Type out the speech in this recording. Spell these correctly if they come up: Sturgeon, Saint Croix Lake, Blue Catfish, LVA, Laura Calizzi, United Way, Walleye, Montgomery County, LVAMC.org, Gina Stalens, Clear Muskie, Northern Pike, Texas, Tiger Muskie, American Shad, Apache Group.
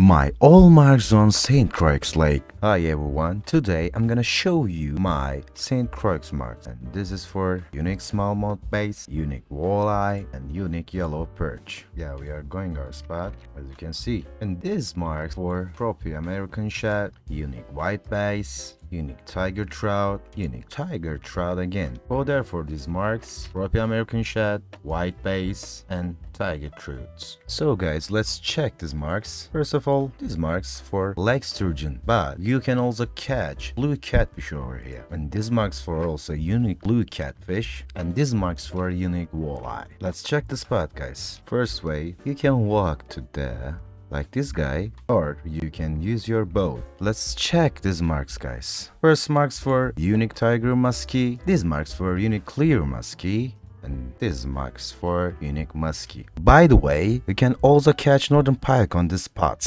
My all marks on Saint Croix Lake. Hi everyone, today I'm gonna show you my Saint Croix marks, and this is for unique smallmouth bass, unique walleye and unique yellow perch. Yeah, we are going our spot as you can see. And these marks for proper American shad, unique white bass, unique tiger trout, unique tiger trout again. So therefore these marks, proper American shad, white bass and tiger trouts. So guys, let's check these marks. First of all, these marks for lake sturgeon, but you can also catch blue catfish over here. And these marks for also unique blue catfish, and these marks for unique walleye. Let's check the spot guys. First way, you can walk to there, like this guy, or you can use your boat. Let's check these marks guys. First marks for unique tiger muskie, these marks for unique clear muskie, and these marks for unique muskie. By the way, you can also catch northern pike on these spots.